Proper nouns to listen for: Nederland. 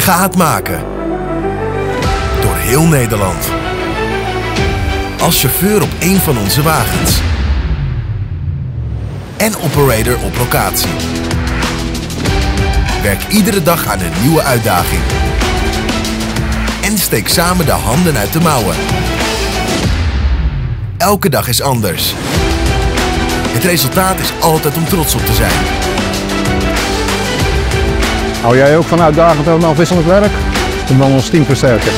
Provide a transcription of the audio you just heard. Ga het maken. Door heel Nederland. Als chauffeur op één van onze wagens. En operator op locatie. Werk iedere dag aan een nieuwe uitdaging. En steek samen de handen uit de mouwen. Elke dag is anders. Het resultaat is altijd om trots op te zijn. Hou jij ook van uitdagend en afwisselend werk? Om dan ons team versterken.